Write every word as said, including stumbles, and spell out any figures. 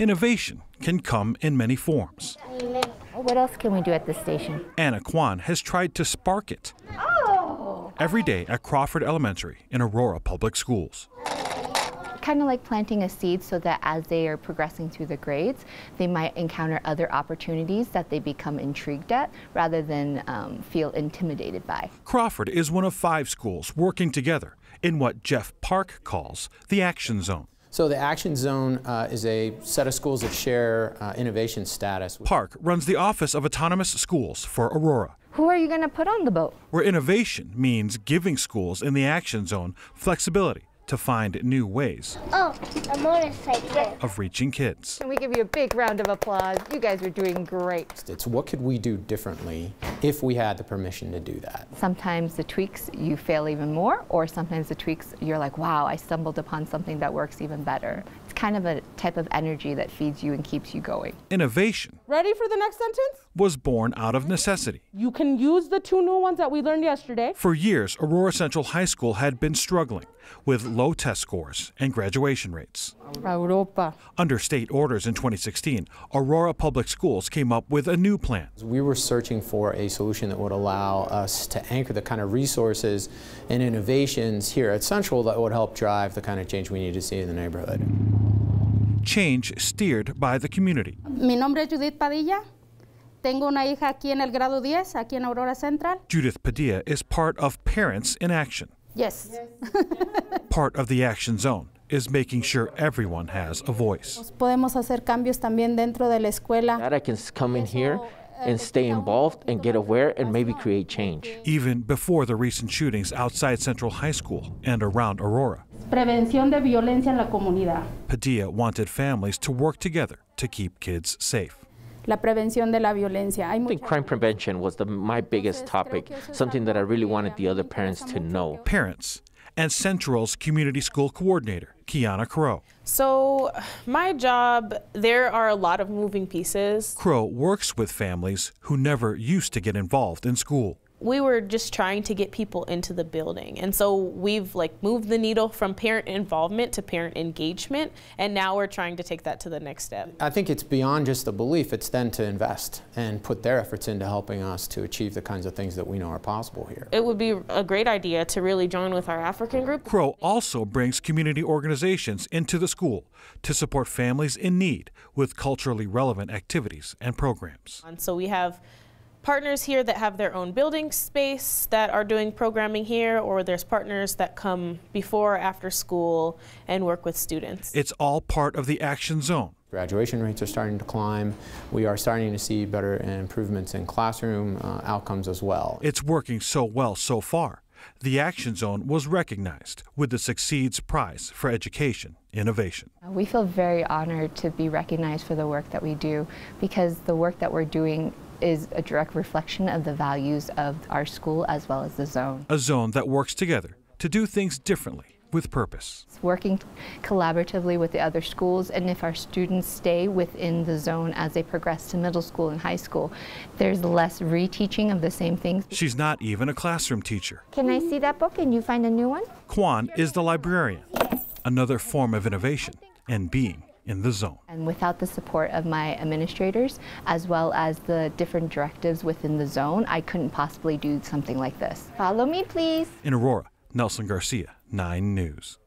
Innovation can come in many forms. What else can we do at this station? Anna Kwan has tried to spark it oh. every day at Crawford Elementary in Aurora Public Schools. Kind of like planting a seed so that as they are progressing through the grades, they might encounter other opportunities that they become intrigued at rather than um, feel intimidated by. Crawford is one of five schools working together in what Jeff Park calls the Action Zone. So the Action Zone uh, is a set of schools that share uh, innovation status. Park runs the Office of Autonomous Schools for Aurora. Who are you going to put on the boat? Where innovation means giving schools in the Action Zone flexibility to find new ways oh, a motorcycle. of reaching kids. Can we give you a big round of applause? You guys are doing great. It's what could we do differently if we had the permission to do that? Sometimes the tweaks you fail even more, or sometimes the tweaks you're like, wow, I stumbled upon something that works even better. It's kind of a type of energy that feeds you and keeps you going. Innovation. Ready for the next sentence? Was born out of necessity. You can use the two new ones that we learned yesterday. For years, Aurora Central High School had been struggling with low test scores and graduation rates. Europa. Under state orders in twenty sixteen, Aurora Public Schools came up with a new plan. We were searching for a solution that would allow us to anchor the kind of resources and innovations here at Central that would help drive the kind of change we need to see in the neighborhood. Change steered by the community. My name is Judith Padilla. Tengo una hija aquí en el grado ten, aquí en Aurora Central. Judith Padilla is part of Parents in Action. Yes. Part of the Action Zone is making sure everyone has a voice. Podemos hacer cambios también dentro de la escuela. That I can come in here and stay involved and get aware and maybe create change. Even before the recent shootings outside Central High School and around Aurora. Prevención de violencia en la comunidad. Padilla wanted families to work together to keep kids safe. La prevención de la violencia. I think crime prevention was the, my biggest topic, something that I really wanted the other parents to know. Parents and Central's community school coordinator, Kiana Crow. So my job, there are a lot of moving pieces. Crow works with families who never used to get involved in school. We were just trying to get people into the building, and so we've like moved the needle from parent involvement to parent engagement, and now we're trying to take that to the next step. I think it's beyond just the belief, it's then to invest and put their efforts into helping us to achieve the kinds of things that we know are possible here. It would be a great idea to really join with our African group. Crow also brings community organizations into the school to support families in need with culturally relevant activities and programs. And so we have partners here that have their own building space that are doing programming here, or there's partners that come before or after school and work with students. It's all part of the Action Zone. Graduation rates are starting to climb. We are starting to see better improvements in classroom uh, outcomes as well. It's working so well so far. The Action Zone was recognized with the Succeeds Prize for Education Innovation. We feel very honored to be recognized for the work that we do, because the work that we're doing is a direct reflection of the values of our school as well as the zone. A zone that works together to do things differently with purpose. It's working collaboratively with the other schools, and if our students stay within the zone as they progress to middle school and high school, there's less reteaching of the same things. She's not even a classroom teacher. Can I see that book? Can you find a new one? Kwan is the librarian, another form of innovation and being in the zone. And without the support of my administrators, as well as the different directives within the zone, I couldn't possibly do something like this. Follow me, please. In Aurora, Nelson Garcia, nine news.